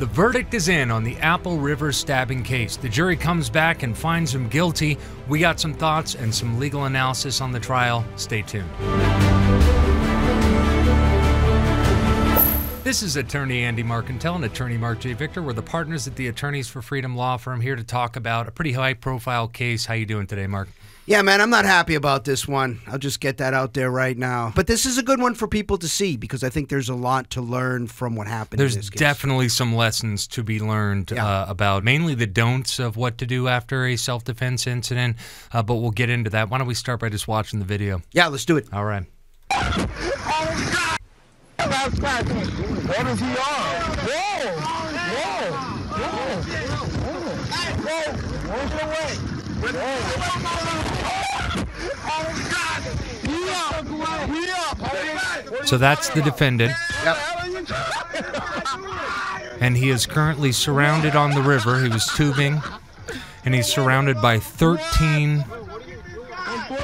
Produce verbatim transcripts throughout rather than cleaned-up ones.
The verdict is in on the Apple River stabbing case. The jury comes back and finds him guilty. We got some thoughts and some legal analysis on the trial. Stay tuned. This is attorney Andy Marcantel and attorney Mark J. Victor. We're the partners at the Attorneys for Freedom Law Firm, here to talk about a pretty high-profile case. How you doing today, Mark? Yeah, man, I'm not happy about this one. I'll just get that out there right now. But this is a good one for people to see, because I think there's a lot to learn from what happened in this case. There's definitely some lessons to be learned yeah. uh, about mainly the don'ts of what to do after a self-defense incident, uh, but we'll get into that. Why don't we start by just watching the video? Yeah, let's do it. All right. What is he on? Whoa! Whoa! Whoa! Whoa! Where's the way? So that's the defendant. Yep. And he is currently surrounded on the river. He was tubing, and he's surrounded by thirteen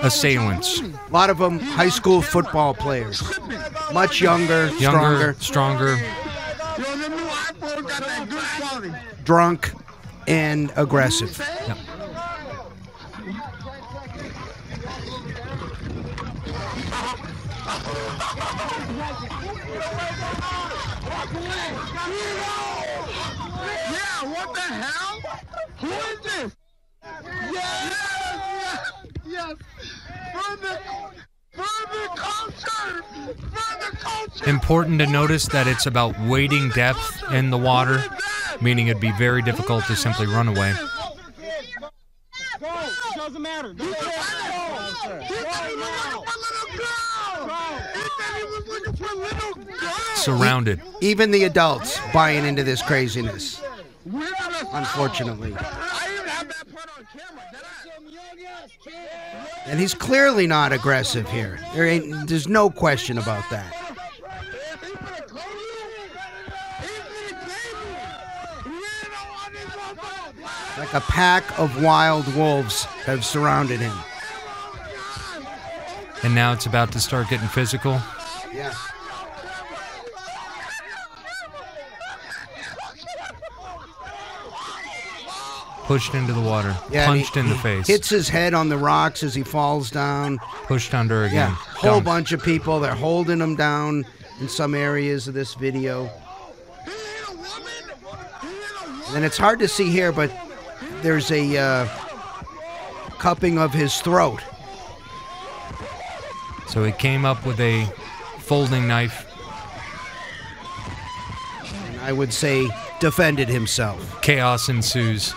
assailants. A lot of them high school football players. Much younger, younger stronger. stronger. Drunk and aggressive. Yep. Yeah, what the hell? Who is this? Yes, yes, from the, from the culture, from the culture. Important to notice that it's about wading depth in the water, meaning it'd be very difficult to simply run away. Go, doesn't matter. He said he was looking for a little girl. Surrounded. Even the adults buying into this craziness, unfortunately. And he's clearly not aggressive here. There ain't, there's no question about that. Like a pack of wild wolves have surrounded him. And now it's about to start getting physical. Yeah. Pushed into the water, yeah, punched he, in the face. Hits his head on the rocks as he falls down. Pushed under again. Yeah, whole Dunked. bunch of people. They're holding him down in some areas of this video. And it's hard to see here, but there's a uh, cupping of his throat. So he came up with a folding knife. And I would say defended himself. Chaos ensues.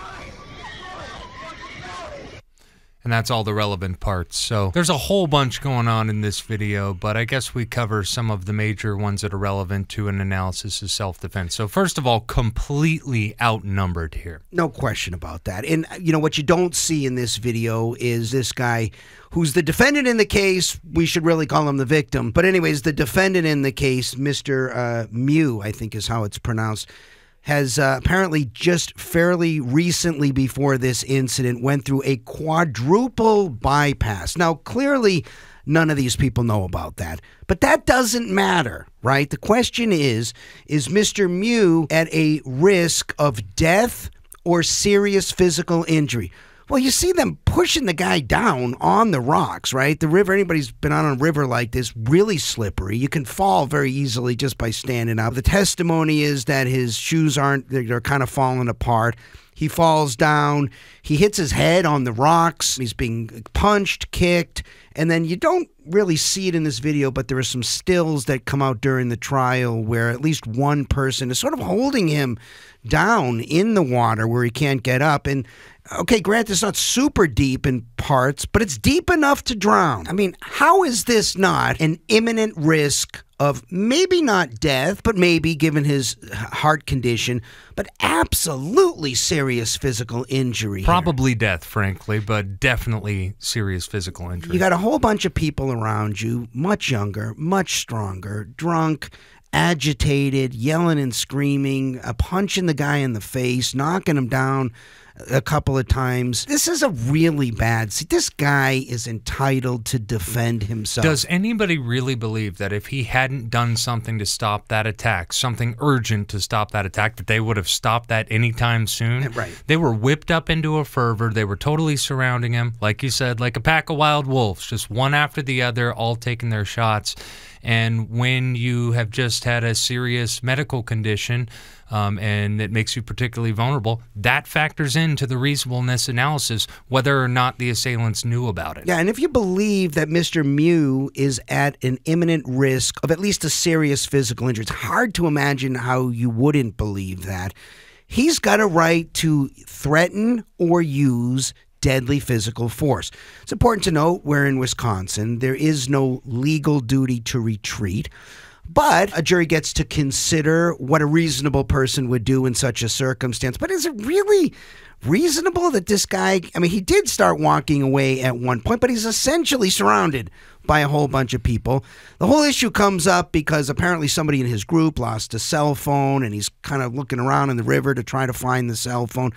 And that's all the relevant parts. So there's a whole bunch going on in this video, but I guess we cover some of the major ones that are relevant to an analysis of self-defense. So first of all, completely outnumbered here. No question about that. And, you know, what you don't see in this video is this guy who's the defendant in the case. We should really call him the victim. But anyways, the defendant in the case, Mister Uh, Miu, I think is how it's pronounced, has uh, apparently just fairly recently before this incident went through a quadruple bypass. Now, clearly, none of these people know about that, but that doesn't matter, right? The question is, is Mister Miu at a risk of death or serious physical injury? Well, you see them pushing the guy down on the rocks, right? The river, anybody's been on a river like this, really slippery. You can fall very easily just by standing up. The testimony is that his shoes aren't, they're kind of falling apart. He falls down. He hits his head on the rocks. He's being punched, kicked. And then you don't really see it in this video, but there are some stills that come out during the trial where at least one person is sort of holding him down in the water where he can't get up. And okay, granted, it's not super deep in parts, but it's deep enough to drown. I mean, how is this not an imminent risk of maybe not death, but maybe, given his heart condition, but absolutely serious physical injury? Probably here. Death, frankly, but definitely serious physical injury. You got a whole bunch of people around you, much younger, much stronger, drunk, agitated, yelling and screaming, uh, punching the guy in the face, knocking him down. a couple of times. This is a really bad... See, this guy is entitled to defend himself. Does anybody really believe that if he hadn't done something to stop that attack, something urgent to stop that attack, that they would have stopped that anytime soon? Right. They were whipped up into a fervor. They were totally surrounding him, like you said, like a pack of wild wolves, just one after the other, all taking their shots. And when you have just had a serious medical condition um, and it makes you particularly vulnerable, that factors into the reasonableness analysis, whether or not the assailants knew about it. Yeah, and if you believe that Mister Miu is at an imminent risk of at least a serious physical injury, it's hard to imagine how you wouldn't believe that. He's got a right to threaten or use deadly physical force. It's important to note we're in Wisconsin. There is no legal duty to retreat, but a jury gets to consider what a reasonable person would do in such a circumstance. But is it really reasonable that this guy, I mean, he did start walking away at one point, but he's essentially surrounded by a whole bunch of people. The whole issue comes up because apparently somebody in his group lost a cell phone and he's kind of looking around in the river to try to find the cell phone.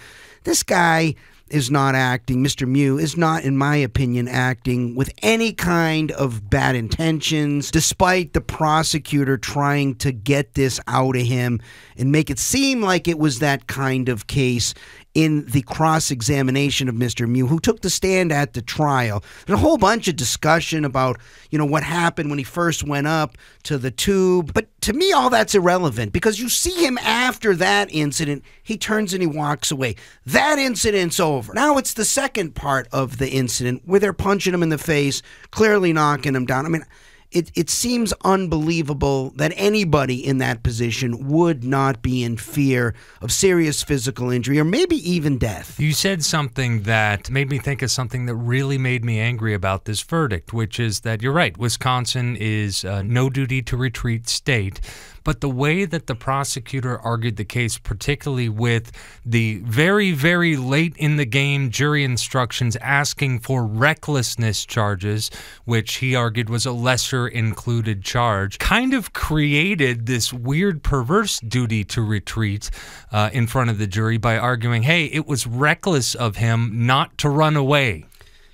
This guy is not acting, Mister Miu is not, in my opinion, acting with any kind of bad intentions, despite the prosecutor trying to get this out of him and make it seem like it was that kind of case in the cross-examination of Mister Miu, who took the stand at the trial. There's a whole bunch of discussion about, you know, what happened when he first went up to the tube. But to me, all that's irrelevant because you see him after that incident, he turns and he walks away. That incident's over. Now it's the second part of the incident where they're punching him in the face, clearly knocking him down. I mean, It, it seems unbelievable that anybody in that position would not be in fear of serious physical injury or maybe even death. You said something that made me think of something that really made me angry about this verdict, which is that you're right, Wisconsin is a no-duty-to-retreat state. But the way that the prosecutor argued the case, particularly with the very, very late in the game jury instructions asking for recklessness charges, which he argued was a lesser included charge, kind of created this weird perverse duty to retreat uh, in front of the jury by arguing, hey, it was reckless of him not to run away.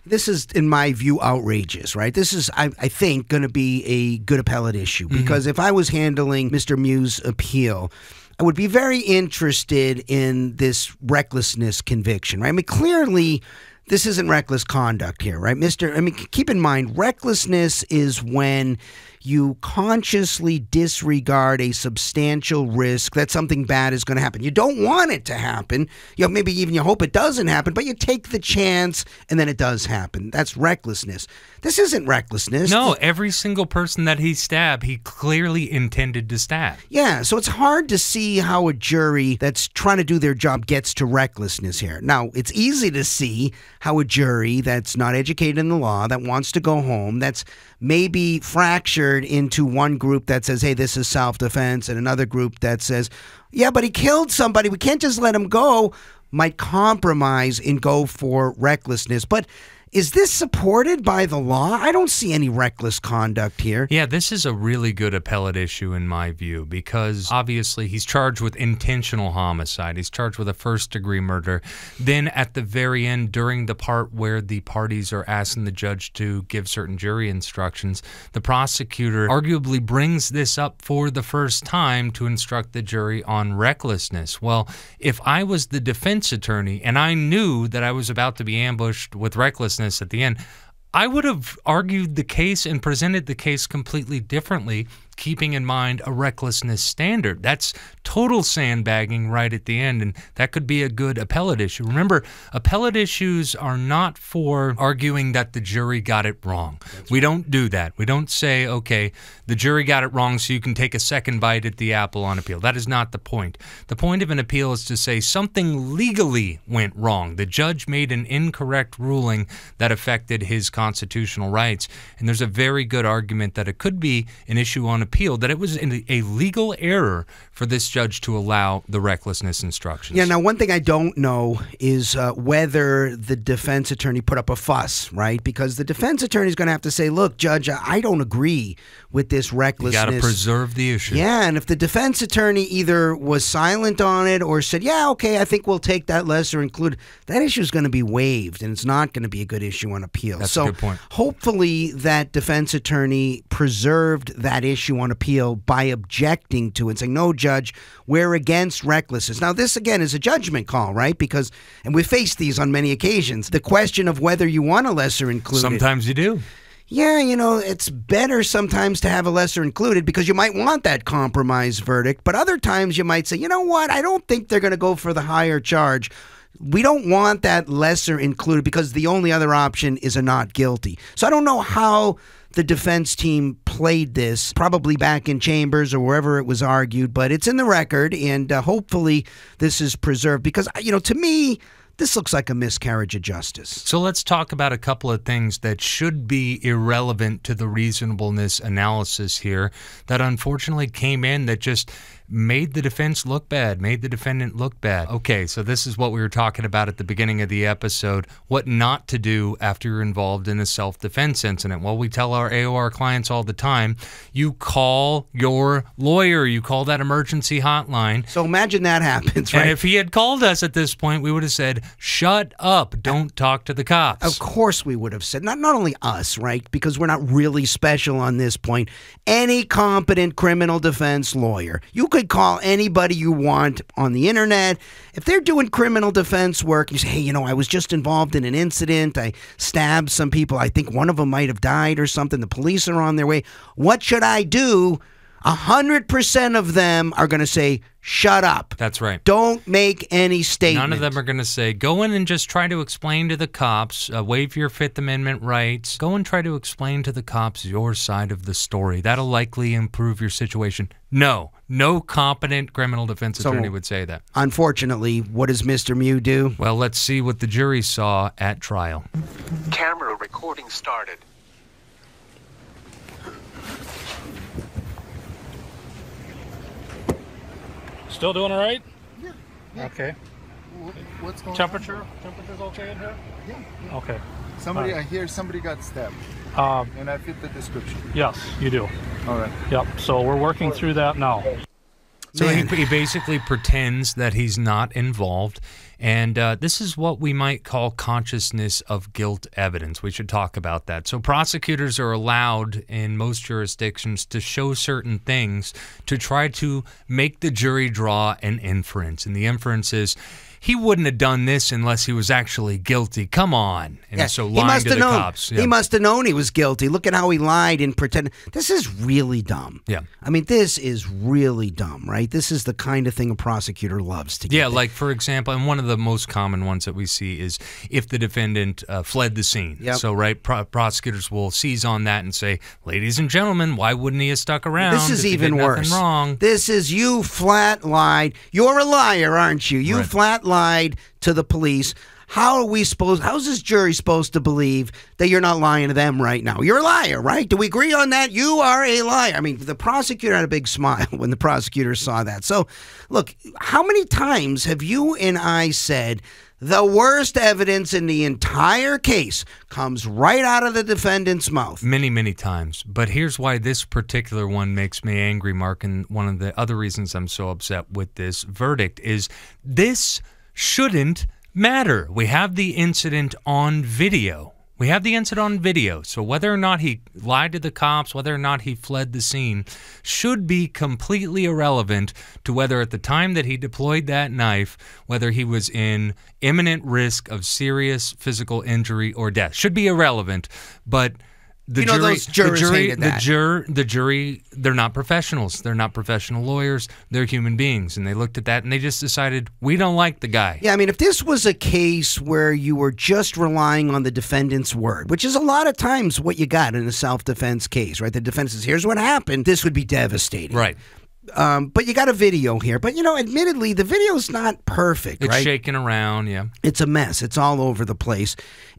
This is, in my view, outrageous, right? This is, I, I think, going to be a good appellate issue because mm-hmm. if I was handling Mister Miu's appeal, I would be very interested in this recklessness conviction, right? I mean, clearly, this isn't reckless conduct here, right? Mister I mean, keep in mind, recklessness is when you consciously disregard a substantial risk that something bad is going to happen. You don't want it to happen. You know, maybe even you hope it doesn't happen, but you take the chance and then it does happen. That's recklessness. This isn't recklessness. No, every single person that he stabbed, he clearly intended to stab. Yeah, so it's hard to see how a jury that's trying to do their job gets to recklessness here. Now, it's easy to see how a jury that's not educated in the law, that wants to go home, that's maybe fractured into one group that says, hey, this is self-defense, and another group that says, yeah, but he killed somebody, we can't just let him go, might compromise and go for recklessness. But is this supported by the law? I don't see any reckless conduct here. Yeah, this is a really good appellate issue in my view because obviously he's charged with intentional homicide. He's charged with a first-degree murder. Then at the very end, during the part where the parties are asking the judge to give certain jury instructions, the prosecutor arguably brings this up for the first time to instruct the jury on recklessness. Well, if I was the defense attorney and I knew that I was about to be ambushed with recklessness, at the end, I would have argued the case and presented the case completely differently, keeping in mind a recklessness standard. That's total sandbagging right at the end, and that could be a good appellate issue. Remember, appellate issues are not for arguing that the jury got it wrong. That's we right. don't do that. We don't say, okay, the jury got it wrong so you can take a second bite at the apple on appeal. That is not the point. The point of an appeal is to say something legally went wrong. The judge made an incorrect ruling that affected his constitutional rights, and there's a very good argument that it could be an issue on appeal appealed that it was in a legal error for this judge to allow the recklessness instructions. Yeah, now one thing I don't know is uh, whether the defense attorney put up a fuss, right? Because the defense attorney is going to have to say, look, Judge, I don't agree with this recklessness. You got to preserve the issue. Yeah, and if the defense attorney either was silent on it or said, yeah, okay, I think we'll take that lesser included, that issue is going to be waived, and it's not going to be a good issue on appeal. That's so a good point. Hopefully that defense attorney preserved that issue on appeal by objecting to it, saying, no, Judge, we're against recklessness. Now, this, again, is a judgment call, right? Because, and we've faced these on many occasions, the question of whether you want a lesser included. Sometimes you do. Yeah, you know, it's better sometimes to have a lesser included because you might want that compromise verdict, but other times you might say, you know what, I don't think they're going to go for the higher charge. We don't want that lesser included because the only other option is a not guilty. So I don't know how the defense team played this, probably back in chambers or wherever it was argued, but it's in the record, and uh, hopefully this is preserved because, you know, to me, this looks like a miscarriage of justice. So let's talk about a couple of things that should be irrelevant to the reasonableness analysis here that unfortunately came in that just made the defense look bad, made the defendant look bad. Okay, so this is what we were talking about at the beginning of the episode, what not to do after you're involved in a self-defense incident. Well, we tell our A O R clients all the time, you call your lawyer, you call that emergency hotline. So imagine that happens, right? And if he had called us at this point, we would have said, shut up, don't talk to the cops. Of course we would have said, not, not only us, right, because we're not really special on this point, any competent criminal defense lawyer, you could call anybody you want on the internet. If they're doing criminal defense work, you say, hey, you know, I was just involved in an incident, I stabbed some people, I think one of them might have died or something, the police are on their way, what should I do? A hundred percent of them are going to say, shut up. That's right. Don't make any statement. None of them are going to say, go in and just try to explain to the cops, uh, waive your Fifth Amendment rights, go and try to explain to the cops your side of the story. That'll likely improve your situation. No, no competent criminal defense attorney so, would say that. Unfortunately, what does Mister Miu do? Well, let's see what the jury saw at trial. Camera recording started. Still doing all right? Yeah. yeah. Okay. What's going Temperature? on? Temperature's okay in here? Yeah. yeah. Okay. Somebody, right. I hear somebody got stabbed. Um, and I fit the description. Yes, you do. All right. Yep. So we're working through that now. So he, he basically pretends that he's not involved. And uh, this is what we might call consciousness of guilt evidence. We should talk about that. So prosecutors are allowed in most jurisdictions to show certain things to try to make the jury draw an inference. And the inference is, he wouldn't have done this unless he was actually guilty. Come on. And yeah, so lying to the known. cops. Yeah. He must have known he was guilty. Look at how he lied and pretended. This is really dumb. Yeah. I mean, this is really dumb, right? This is the kind of thing a prosecutor loves to get. Yeah, like, for example, and one of the most common ones that we see is if the defendant uh, fled the scene. Yep. So, right, pro prosecutors will seize on that and say, ladies and gentlemen, why wouldn't he have stuck around? This is even worse. Wrong? This is, you flat lied. You're a liar, aren't you? You right. flat lied. lied to the police. How are we supposed, how's this jury supposed to believe that you're not lying to them right now? You're a liar, right? Do we agree on that? You are a liar. I mean, the prosecutor had a big smile when the prosecutor saw that. So, look, how many times have you and I said the worst evidence in the entire case comes right out of the defendant's mouth? Many, many times. But here's why this particular one makes me angry, Mark, and one of the other reasons I'm so upset with this verdict is this shouldn't matter. We have the incident on video. We have the incident on video. So whether or not he lied to the cops, whether or not he fled the scene, should be completely irrelevant to whether at the time that he deployed that knife, whether he was in imminent risk of serious physical injury or death. Should be irrelevant, but The you know, jury, those jurors the jury, hated that. The, jur the jury, they're not professionals. They're not professional lawyers. They're human beings. And they looked at that and they just decided, we don't like the guy. Yeah, I mean, if this was a case where you were just relying on the defendant's word, which is a lot of times what you got in a self-defense case, right? The defense says, here's what happened. This would be devastating. Right. Um, but you got a video here. But, you know, admittedly, the video's not perfect, right? It's shaking around, yeah. It's a mess. It's all over the place.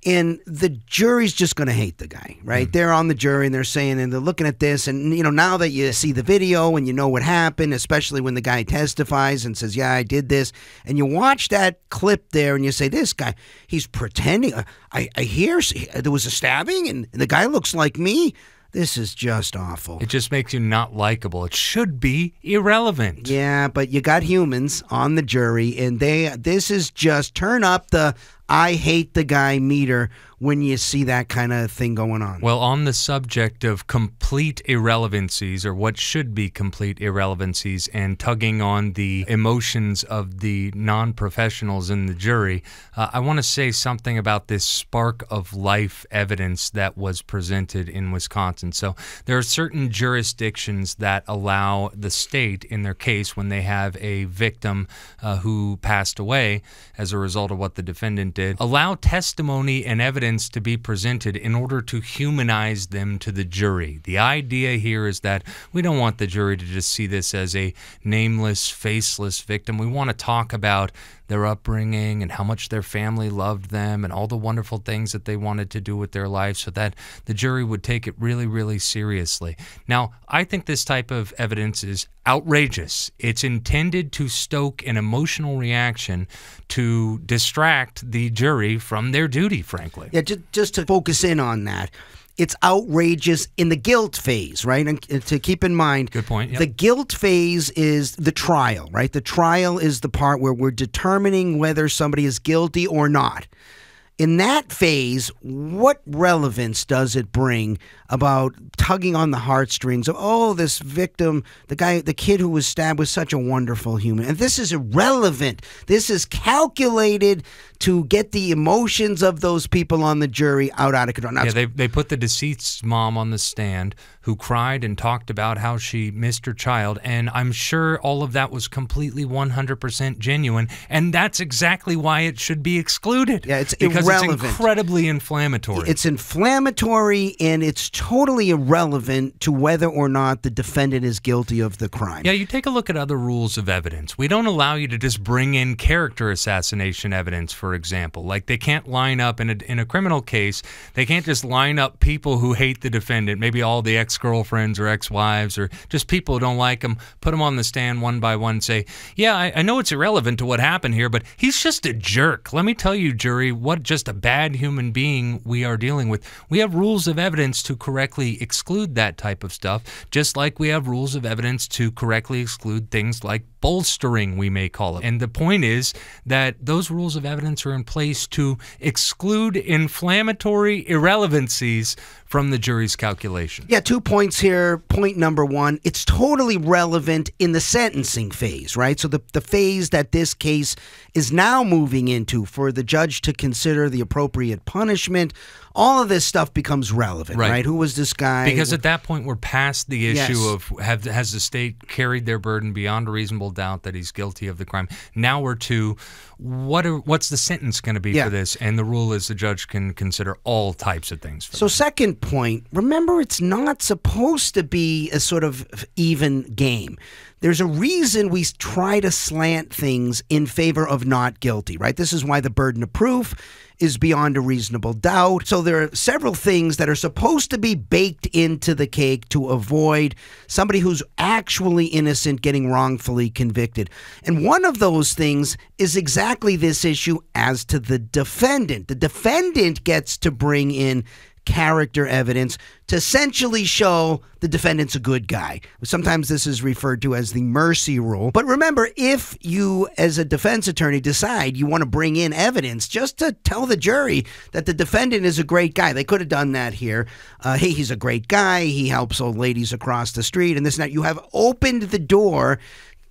And the jury's just going to hate the guy, right? Mm. They're on the jury, and they're saying, and they're looking at this. And, you know, now that you see the video and you know what happened, especially when the guy testifies and says, yeah, I did this. And you watch that clip there, and you say, this guy, he's pretending. I, I hear there was a stabbing, and the guy looks like me. This is just awful. It just makes you not likable. It should be irrelevant. Yeah, but you got humans on the jury, and they this is just turn up the I hate the guy meter when you see that kind of thing going on. Well, on the subject of complete irrelevancies, or what should be complete irrelevancies, and tugging on the emotions of the non-professionals in the jury, uh, I want to say something about this spark of life evidence that was presented in Wisconsin. So there are certain jurisdictions that allow the state in their case when they have a victim uh, who passed away as a result of what the defendant did, allow testimony and evidence to be presented in order to humanize them to the jury. The idea here is that we don't want the jury to just see this as a nameless, faceless victim. We want to talk about their upbringing and how much their family loved them and all the wonderful things that they wanted to do with their life, so that the jury would take it really, really seriously. Now, I think this type of evidence is outrageous. It's intended to stoke an emotional reaction to distract the jury from their duty, frankly. Yeah, just, just to focus in on that. It's outrageous in the guilt phase, right? And to keep in mind, good point, yep. The guilt phase is the trial, right? The trial is the part where we're determining whether somebody is guilty or not. In that phase, what relevance does it bring about tugging on the heartstrings of, oh, this victim, the guy, the kid who was stabbed was such a wonderful human. And this is irrelevant. This is calculated to get the emotions of those people on the jury out, out of control. Now, yeah, they, they put the deceased's mom on the stand who cried and talked about how she missed her child, and I'm sure all of that was completely one hundred percent genuine, and that's exactly why it should be excluded. Yeah, it's because irrelevant. It's incredibly inflammatory. It's inflammatory, and it's totally irrelevant to whether or not the defendant is guilty of the crime. Yeah, you take a look at other rules of evidence. We don't allow you to just bring in character assassination evidence, for For example. Like, they can't line up in a, in a criminal case, they can't just line up people who hate the defendant, maybe all the ex-girlfriends or ex-wives or just people who don't like them, put them on the stand one by one and say, yeah, I, I know it's irrelevant to what happened here, but he's just a jerk. Let me tell you, jury, what just a bad human being we are dealing with. We have rules of evidence to correctly exclude that type of stuff, just like we have rules of evidence to correctly exclude things like bolstering, we may call it. And the point is that those rules of evidence are in place to exclude inflammatory irrelevancies from the jury's calculation. Yeah, two points here. Point number one, it's totally relevant in the sentencing phase, right? So the, the phase that this case is now moving into for the judge to consider the appropriate punishment, all of this stuff becomes relevant, right? right? Who was this guy? Because at that point, we're past the issue yes. of have, has the state carried their burden beyond a reasonable doubt that he's guilty of the crime. Now we're to what are, what's the sentence going to be yeah. for this? And the rule is the judge can consider all types of things. For so them. Second point, remember, it's not supposed to be a sort of even game. There's a reason we try to slant things in favor of not guilty, right? This is why the burden of proof is beyond a reasonable doubt. So there are several things that are supposed to be baked into the cake to avoid somebody who's actually innocent getting wrongfully convicted. And one of those things is exactly this issue as to the defendant. The defendant gets to bring in character evidence to essentially show the defendant's a good guy. Sometimes this is referred to as the mercy rule. But remember, if you, as a defense attorney, decide you want to bring in evidence just to tell the jury that the defendant is a great guy, they could have done that here. Uh, hey, he's a great guy. He helps old ladies across the street and this and that. You have opened the door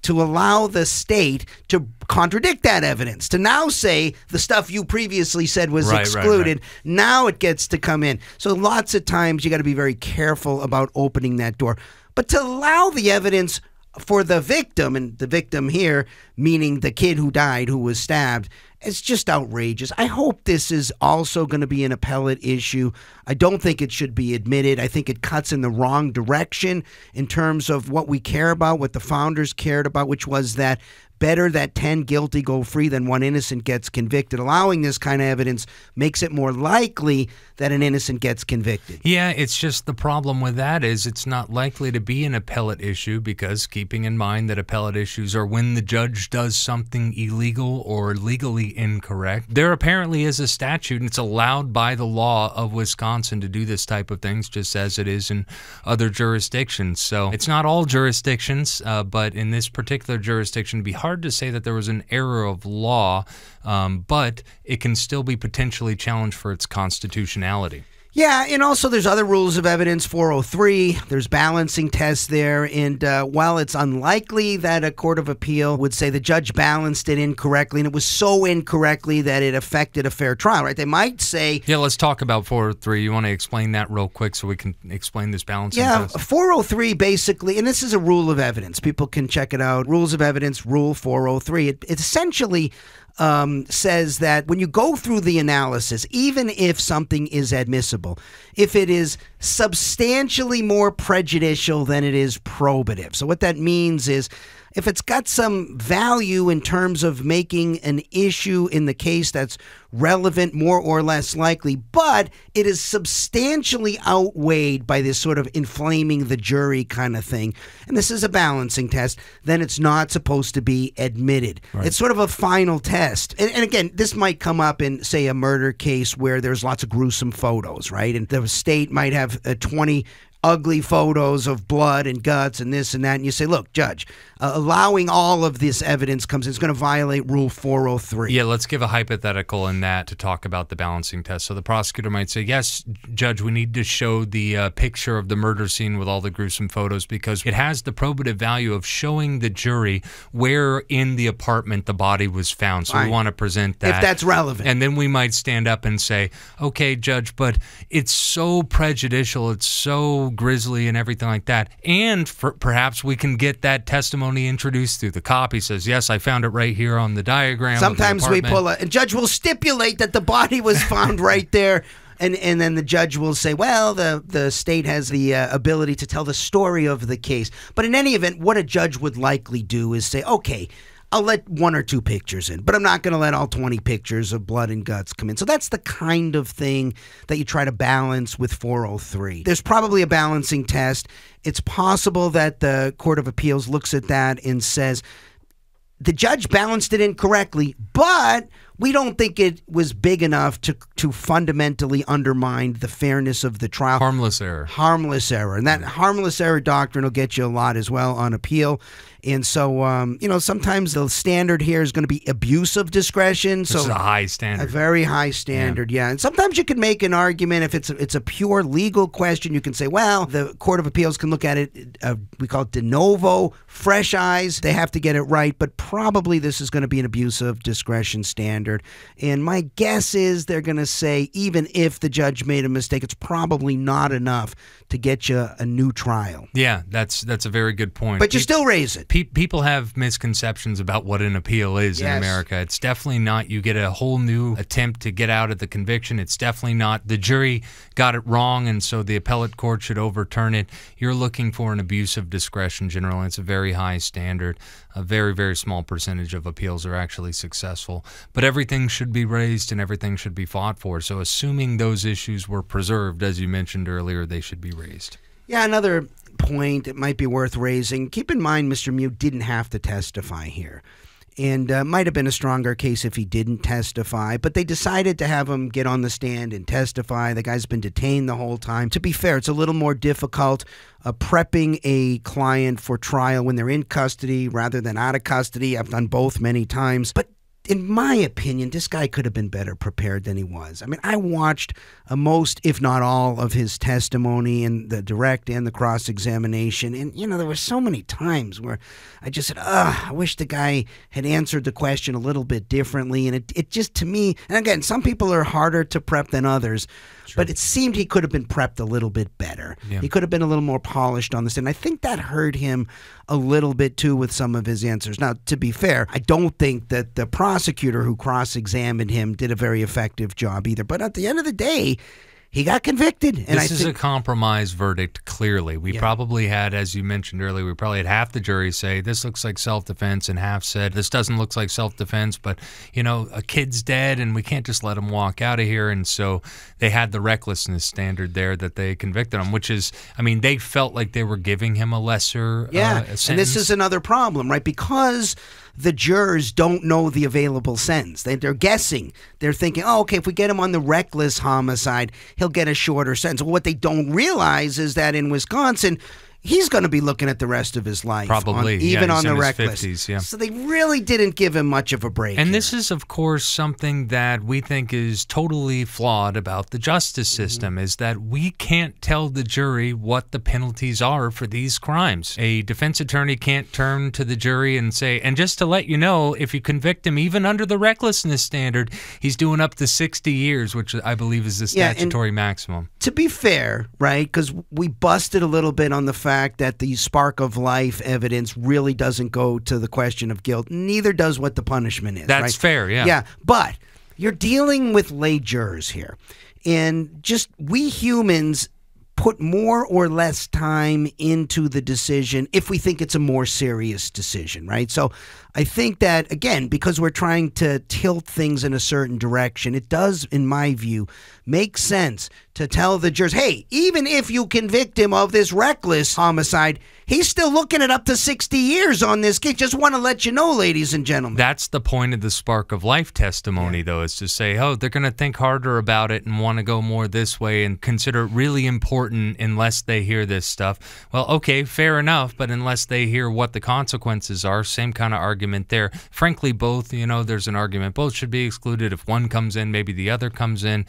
to allow the state to contradict that evidence, to now say the stuff you previously said was right, excluded, right, right. now it gets to come in. So lots of times you got to be very careful about opening that door. But to allow the evidence for the victim, and the victim here meaning the kid who died, who was stabbed, it's just outrageous. I hope this is also going to be an appellate issue. I don't think it should be admitted. I think it cuts in the wrong direction in terms of what we care about, what the founders cared about, which was that better that ten guilty go free than one innocent gets convicted. Allowing this kind of evidence makes it more likely that an innocent gets convicted. Yeah, it's just the problem with that is it's not likely to be an appellate issue because, keeping in mind that appellate issues are when the judge does something illegal or legally incorrect, there apparently is a statute, and it's allowed by the law of Wisconsin to do this type of things, just as it is in other jurisdictions. So it's not all jurisdictions, uh, but in this particular jurisdiction, it'd be hard Hard to say that there was an error of law, um, but it can still be potentially challenged for its constitutionality. Yeah, and also there's other rules of evidence, four oh three, there's balancing tests there, and uh, while it's unlikely that a court of appeal would say the judge balanced it incorrectly, and it was so incorrectly that it affected a fair trial, right? They might say... Yeah, let's talk about four oh three. You want to explain that real quick so we can explain this balancing yeah, test? Yeah, four oh three basically, and this is a rule of evidence. People can check it out. Rules of evidence, rule four oh three. It, it essentially... Um, says that when you go through the analysis, even if something is admissible, if it is substantially more prejudicial than it is probative. So what that means is if it's got some value in terms of making an issue in the case that's relevant, more or less likely, but it is substantially outweighed by this sort of inflaming the jury kind of thing, and this is a balancing test, then it's not supposed to be admitted. Right. It's sort of a final test. And, and again, this might come up in, say, a murder case where there's lots of gruesome photos, right? And the state might have uh, twenty ugly photos of blood and guts and this and that, and you say, look, Judge, uh, allowing all of this evidence comes in, it's going to violate Rule four oh three. Yeah, let's give a hypothetical in that to talk about the balancing test. So the prosecutor might say, yes, Judge, we need to show the uh, picture of the murder scene with all the gruesome photos because it has the probative value of showing the jury where in the apartment the body was found. So right. We want to present that. If that's relevant. And then we might stand up and say, okay, Judge, but it's so prejudicial, it's so grisly and everything like that, and for, perhaps we can get that testimony introduced through the cop. He says, yes, I found it right here on the diagram. Sometimes we pull a, and Judge will stipulate that the body was found right there. And, and then the judge will say, well, the, the state has the uh, ability to tell the story of the case. But in any event, what a judge would likely do is say, okay, I'll let one or two pictures in, but I'm not going to let all twenty pictures of blood and guts come in. So that's the kind of thing that you try to balance with four oh three. There's probably a balancing test. It's possible that the Court of Appeals looks at that and says, the judge balanced it incorrectly, but we don't think it was big enough to to fundamentally undermine the fairness of the trial. Harmless error. Harmless error. And that harmless error doctrine will get you a lot as well on appeal. And so, um, you know, sometimes the standard here is going to be abuse of discretion. So this is a high standard. A very high standard, yeah. yeah. And sometimes you can make an argument if it's a, it's a pure legal question. You can say, well, the Court of Appeals can look at it, uh, we call it de novo, fresh eyes. They have to get it right, but probably this is going to be an abuse of discretion standard. And my guess is they're going to say even if the judge made a mistake, it's probably not enough to get you a new trial. Yeah, that's that's a very good point. But you people, still raise it. Pe people have misconceptions about what an appeal is yes. in America. It's definitely not you get a whole new attempt to get out of the conviction. It's definitely not the jury got it wrong, and so the appellate court should overturn it. You're looking for an abuse of discretion generally. It's a very high standard. A very, very small percentage of appeals are actually successful. But every Everything should be raised and everything should be fought for. So assuming those issues were preserved, as you mentioned earlier, they should be raised. Yeah, another point that might be worth raising. Keep in mind, Mister Miu didn't have to testify here. And uh, might have been a stronger case if he didn't testify, but they decided to have him get on the stand and testify. The guy's been detained the whole time. To be fair, it's a little more difficult uh, prepping a client for trial when they're in custody rather than out of custody. I've done both many times. But in my opinion, this guy could have been better prepared than he was. I mean, I watched uh, most, if not all, of his testimony and the direct and the cross-examination. And, you know, there were so many times where I just said, ugh, I wish the guy had answered the question a little bit differently. And it, it just, to me, and again, some people are harder to prep than others, sure. but it seemed he could have been prepped a little bit better. Yeah. He could have been a little more polished on this. And I think that hurt him a little bit, too, with some of his answers. Now, to be fair, I don't think that the prosecutor who cross-examined him did a very effective job either. But at the end of the day, he got convicted. And this I is a compromise verdict, clearly. We yeah. probably had, as you mentioned earlier, we probably had half the jury say, this looks like self-defense, and half said, this doesn't look like self-defense, but, you know, a kid's dead, and we can't just let him walk out of here. And so they had the recklessness standard there that they convicted him, which is, I mean, they felt like they were giving him a lesser yeah. uh, sentence. And this is another problem, right? Because the jurors don't know the available sentence. They, they're guessing. They're thinking, oh, okay, if we get him on the reckless homicide, he'll get a shorter sentence. Well, what they don't realize is that in Wisconsin, he's going to be looking at the rest of his life. Probably. On, even yeah, on the reckless. fifties, yeah. So they really didn't give him much of a break. And here. This is, of course, something that we think is totally flawed about the justice system, mm-hmm. is that we can't tell the jury what the penalties are for these crimes. A defense attorney can't turn to the jury and say, and just to let you know, if you convict him even under the recklessness standard, he's doing up to sixty years, which I believe is the statutory yeah, maximum. To be fair, right, because we busted a little bit on the fact that the spark of life evidence really doesn't go to the question of guilt. Neither does what the punishment is. That's right? fair, yeah. Yeah, but you're dealing with lay jurors here. And just we humans put more or less time into the decision if we think it's a more serious decision, right? So I think that, again, because we're trying to tilt things in a certain direction, it does, in my view, make sense to tell the jurors, hey, even if you convict him of this reckless homicide, he's still looking at up to sixty years on this case. Just want to let you know, ladies and gentlemen. That's the point of the spark of life testimony, yeah. though, is to say, oh, they're going to think harder about it and want to go more this way and consider it really important unless they hear this stuff. Well, okay, fair enough, but unless they hear what the consequences are, same kind of argument there. Frankly, both, you know, there's an argument. Both should be excluded. If one comes in, maybe the other comes in.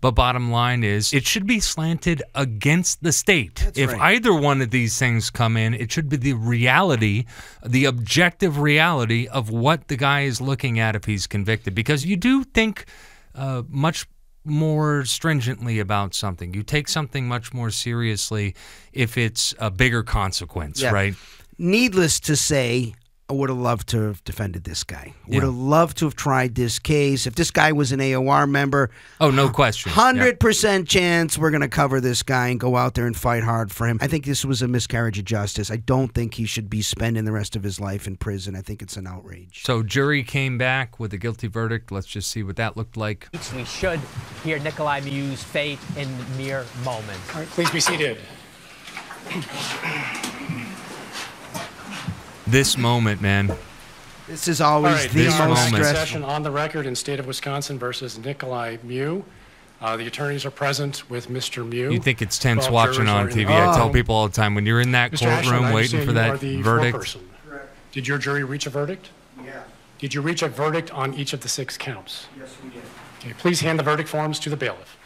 But bottom line is, it should be slanted against the state. That's if right. either one of these things come in, it should be the reality, the objective reality of what the guy is looking at if he's convicted. Because you do think uh, much more stringently about something. You take something much more seriously if it's a bigger consequence, yeah. right? Needless to say, I would have loved to have defended this guy. Would yeah. have loved to have tried this case. If this guy was an A O R member, oh, no question. one hundred percent yeah. chance we're going to cover this guy and go out there and fight hard for him. I think this was a miscarriage of justice. I don't think he should be spending the rest of his life in prison. I think it's an outrage. So jury came back with a guilty verdict. Let's just see what that looked like. We should hear Nicolae Miu's fate in mere moments. All right, please be seated. This moment, man. This is always right, the this most stressful. Session on the record in state of Wisconsin versus Nicolae Miu. Uh, the attorneys are present with Mister Miu. You think it's tense watching on T V. The, oh. I tell people all the time, when you're in that Mister courtroom Ashton, waiting for that verdict. Did your jury reach a verdict? Yeah. Did you reach a verdict on each of the six counts? Yes, we did. Okay, please hand the verdict forms to the bailiff.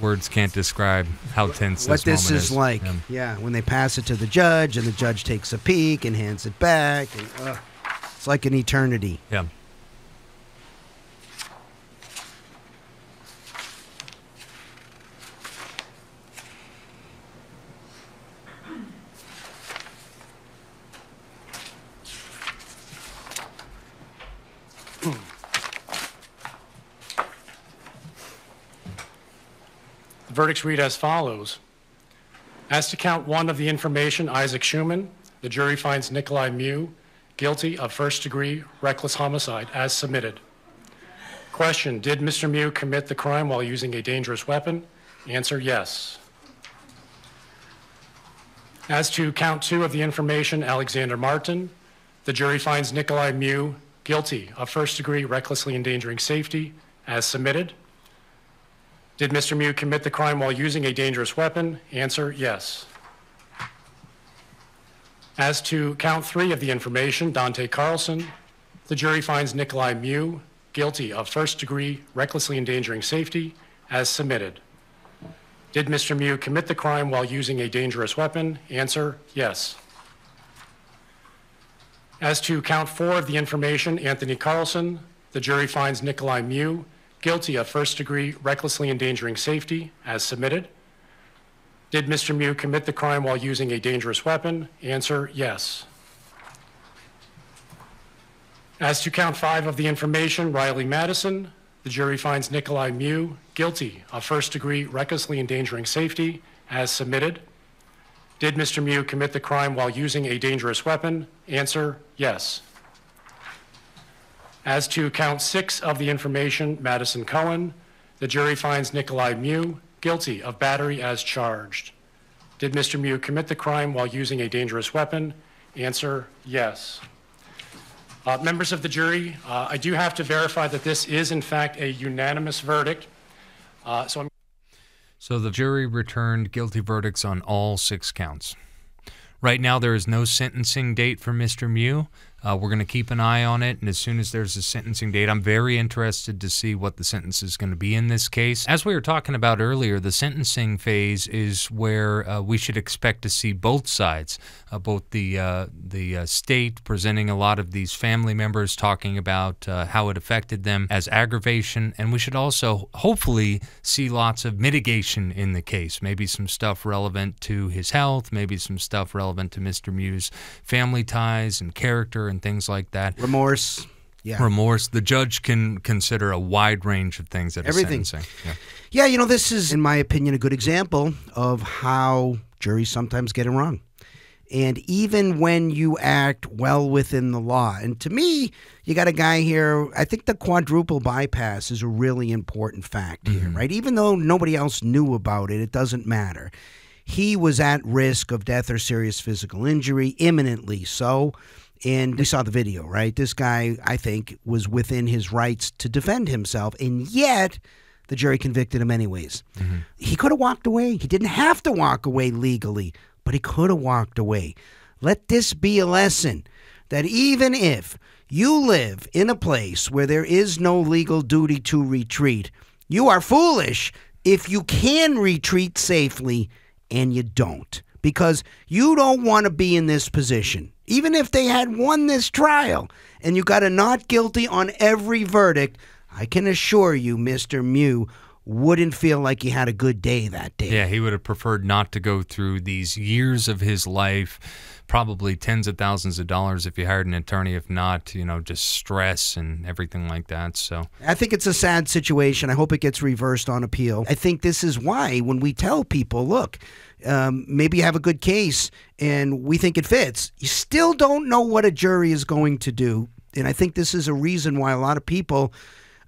Words can't describe how tense this, what this is, is like. Yeah. yeah, when they pass it to the judge and the judge takes a peek and hands it back, and, uh, it's like an eternity. Yeah. The verdicts read as follows. As to count one of the information, Isaac Schumann, the jury finds Nicolae Miu guilty of first-degree reckless homicide as submitted. Question, did Mister Miu commit the crime while using a dangerous weapon? Answer, yes. As to count two of the information, Alexander Martin, the jury finds Nicolae Miu guilty of first-degree recklessly endangering safety as submitted. Did Mister Miu commit the crime while using a dangerous weapon? Answer, yes. As to count three of the information, Dante Carlson, the jury finds Nicolae Miu guilty of first-degree recklessly endangering safety as submitted. Did Mister Miu commit the crime while using a dangerous weapon? Answer, yes. As to count four of the information, Anthony Carlson, the jury finds Nicolae Miu guilty of first-degree recklessly endangering safety as submitted. Did Mister Miu commit the crime while using a dangerous weapon? Answer, yes. As to count five of the information, Riley Madison, the jury finds Nicolae Miu guilty of first-degree recklessly endangering safety as submitted. Did Mister Miu commit the crime while using a dangerous weapon? Answer, yes. As to count six of the information, Madison Cohen, the jury finds Nicolae Miu guilty of battery as charged. Did Mister Miu commit the crime while using a dangerous weapon? Answer, yes. Uh, members of the jury, uh, I do have to verify that this is, in fact, a unanimous verdict. Uh, so, I'm so the jury returned guilty verdicts on all six counts. Right now, there is no sentencing date for Mister Miu. Uh, we're going to keep an eye on it, and as soon as there's a sentencing date, I'm very interested to see what the sentence is going to be in this case. As we were talking about earlier, the sentencing phase is where uh, we should expect to see both sides, uh, both the uh, the uh, state presenting a lot of these family members talking about uh, how it affected them as aggravation, and we should also hopefully see lots of mitigation in the case, maybe some stuff relevant to his health, maybe some stuff relevant to Mister Miu's family ties and character and things like that. Remorse. Yeah. Remorse. The judge can consider a wide range of things at a sentencing. Yeah. yeah, you know, this is, in my opinion, a good example of how juries sometimes get it wrong. And even when you act well within the law, and to me, you got a guy here, I think the quadruple bypass is a really important fact mm-hmm. here, right? Even though nobody else knew about it, it doesn't matter. He was at risk of death or serious physical injury, imminently so. And we saw the video, right? This guy, I think, was within his rights to defend himself, and yet the jury convicted him anyways. Mm-hmm. He could have walked away. He didn't have to walk away legally, but he could have walked away. Let this be a lesson that even if you live in a place where there is no legal duty to retreat, you are foolish if you can retreat safely and you don't, because you don't want to be in this position. Even if they had won this trial and you got a not guilty on every verdict, I can assure you Mister Miu wouldn't feel like he had a good day that day. Yeah, he would have preferred not to go through these years of his life, probably tens of thousands of dollars if you hired an attorney. If not, you know, just stress and everything like that. So I think it's a sad situation. I hope it gets reversed on appeal. I think this is why when we tell people, look, um, maybe you have a good case and we think it fits, you still don't know what a jury is going to do. And I think this is a reason why a lot of people,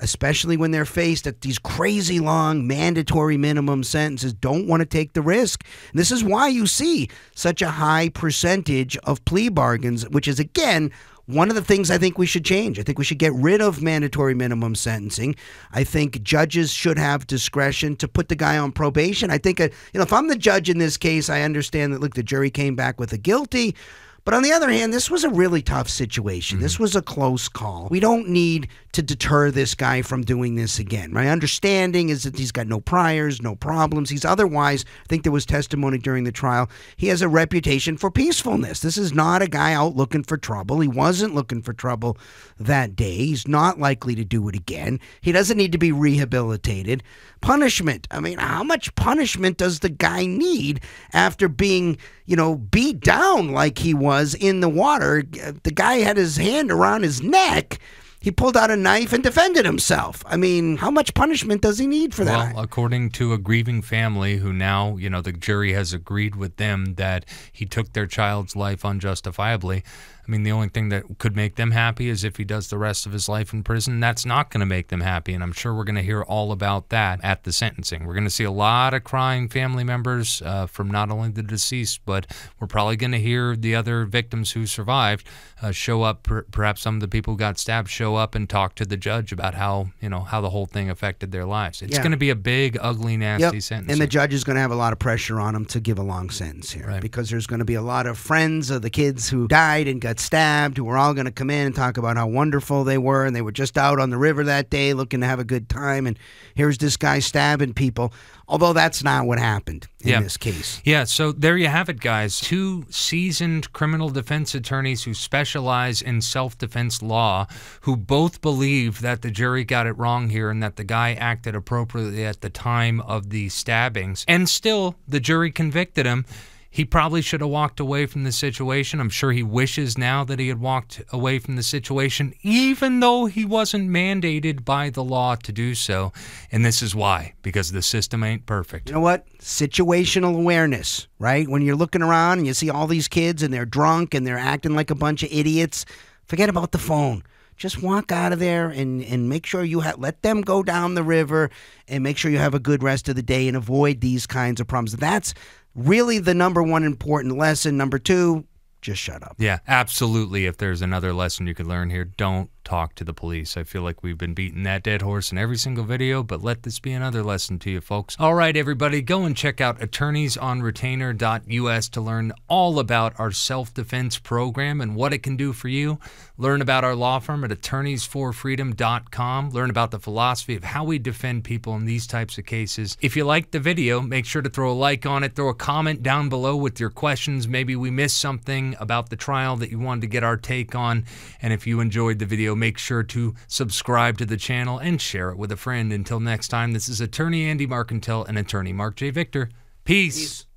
especially when they're faced at these crazy long mandatory minimum sentences, don't want to take the risk. And this is why you see such a high percentage of plea bargains, which is, again, one of the things I think we should change. I think we should get rid of mandatory minimum sentencing. I think judges should have discretion to put the guy on probation. I think, uh, you know, if I'm the judge in this case, I understand that, look, the jury came back with a guilty. But on the other hand, this was a really tough situation. Mm-hmm. This was a close call. We don't need to deter this guy from doing this again. My understanding is that he's got no priors, no problems. He's otherwise, I think there was testimony during the trial, he has a reputation for peacefulness. This is not a guy out looking for trouble. He wasn't looking for trouble that day. He's not likely to do it again. He doesn't need to be rehabilitated. Punishment. I mean, how much punishment does the guy need after being, you know, beat down like he was? Was in the water. The guy had his hand around his neck. He pulled out a knife and defended himself. I mean, how much punishment does he need for that? Well, according to a grieving family who now, you know, the jury has agreed with them that he took their child's life unjustifiably. I mean, the only thing that could make them happy is if he does the rest of his life in prison. That's not going to make them happy, and I'm sure we're going to hear all about that at the sentencing. We're going to see a lot of crying family members uh, from not only the deceased, but we're probably going to hear the other victims who survived uh, show up. Per perhaps some of the people who got stabbed show show up and talk to the judge about how, you know, how the whole thing affected their lives. It's yeah. going to be a big, ugly, nasty yep. sentence. And here. the judge is going to have a lot of pressure on him to give a long sentence here, right. because there's going to be a lot of friends of the kids who died and got stabbed who are all going to come in and talk about how wonderful they were, and they were just out on the river that day looking to have a good time, and here's this guy stabbing people. Although that's not what happened in yeah. this case. Yeah, so there you have it, guys. Two seasoned criminal defense attorneys who specialize in self-defense law, who both believe that the jury got it wrong here and that the guy acted appropriately at the time of the stabbings. And still, the jury convicted him. He probably should have walked away from the situation. I'm sure he wishes now that he had walked away from the situation, even though he wasn't mandated by the law to do so. And this is why, because the system ain't perfect. You know what? Situational awareness, right? When you're looking around and you see all these kids and they're drunk and they're acting like a bunch of idiots, forget about the phone. Just walk out of there and, and make sure you ha let them go down the river and make sure you have a good rest of the day and avoid these kinds of problems. That's really the number one important lesson. Number two, just shut up. Yeah, absolutely. If there's another lesson you could learn here, don't talk to the police. I feel like we've been beating that dead horse in every single video, but let this be another lesson to you folks. All right, everybody, go and check out attorneys on retainer dot U S to learn all about our self-defense program and what it can do for you. Learn about our law firm at attorneys for freedom dot com. Learn about the philosophy of how we defend people in these types of cases. If you liked the video, make sure to throw a like on it, throw a comment down below with your questions. Maybe we missed something about the trial that you wanted to get our take on. And if you enjoyed the video, make sure to subscribe to the channel and share it with a friend. Until next time, this is attorney Andy Marcantel and attorney Mark J. Victor. Peace. Peace.